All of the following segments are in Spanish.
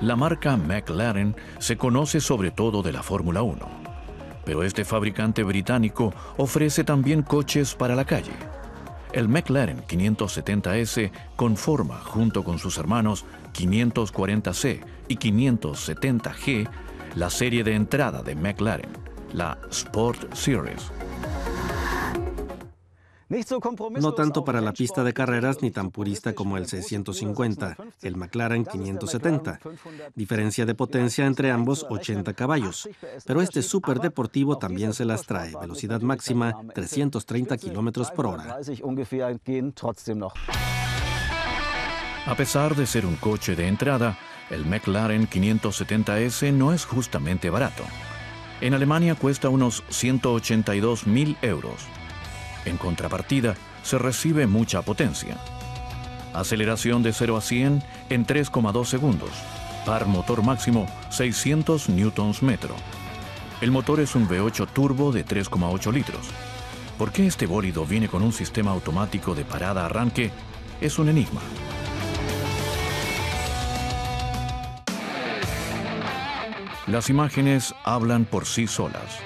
La marca McLaren se conoce sobre todo de la Fórmula 1, pero este fabricante británico ofrece también coches para la calle. El McLaren 570S conforma, junto con sus hermanos 540C y 570G, la serie de entrada de McLaren, la Sport Series. No tanto para la pista de carreras ni tan purista como el 650, el McLaren 570. Diferencia de potencia entre ambos 80 caballos, pero este superdeportivo también se las trae. Velocidad máxima 330 km/h. A pesar de ser un coche de entrada, el McLaren 570S no es justamente barato. En Alemania cuesta unos 182.000 euros. En contrapartida, se recibe mucha potencia. Aceleración de 0 a 100 en 3,2 segundos. Par motor máximo 600 Nm. El motor es un V8 turbo de 3,8 litros. ¿Por qué este bólido viene con un sistema automático de parada-arranque? Es un enigma. Las imágenes hablan por sí solas.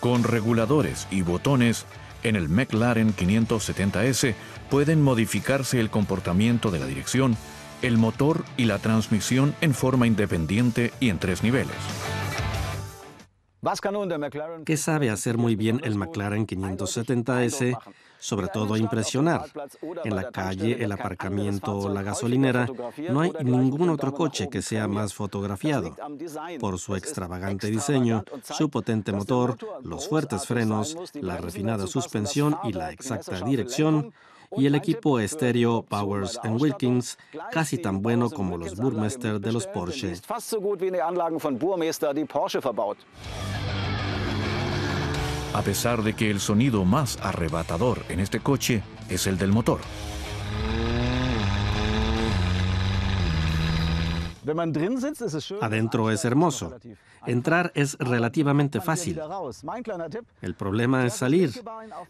Con reguladores y botones, en el McLaren 570S pueden modificarse el comportamiento de la dirección, el motor y la transmisión en forma independiente y en 3 niveles. ¿Qué sabe hacer muy bien el McLaren 570S? Sobre todo impresionar. En la calle, el aparcamiento o la gasolinera, no hay ningún otro coche que sea más fotografiado. Por su extravagante diseño, su potente motor, los fuertes frenos, la refinada suspensión y la exacta dirección, y el equipo estéreo Powers & Wilkins, casi tan bueno como los Burmester de los Porsche. A pesar de que el sonido más arrebatador en este coche es el del motor. Adentro es hermoso. Entrar es relativamente fácil. El problema es salir,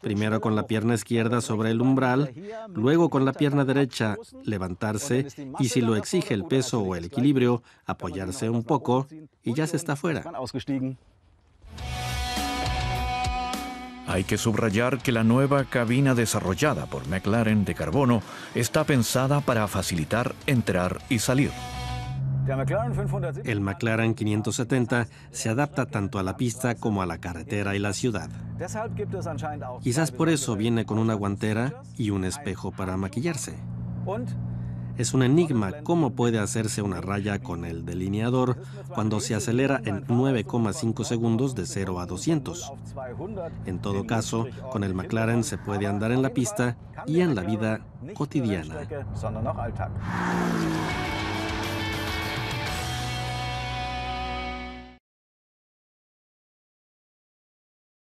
primero con la pierna izquierda sobre el umbral, luego con la pierna derecha levantarse y, si lo exige el peso o el equilibrio, apoyarse un poco y ya se está fuera. Hay que subrayar que la nueva cabina desarrollada por McLaren de carbono está pensada para facilitar entrar y salir. El McLaren 570 se adapta tanto a la pista como a la carretera y la ciudad. Quizás por eso viene con una guantera y un espejo para maquillarse. Es un enigma cómo puede hacerse una raya con el delineador cuando se acelera en 9,5 segundos de 0 a 200. En todo caso, con el McLaren se puede andar en la pista y en la vida cotidiana.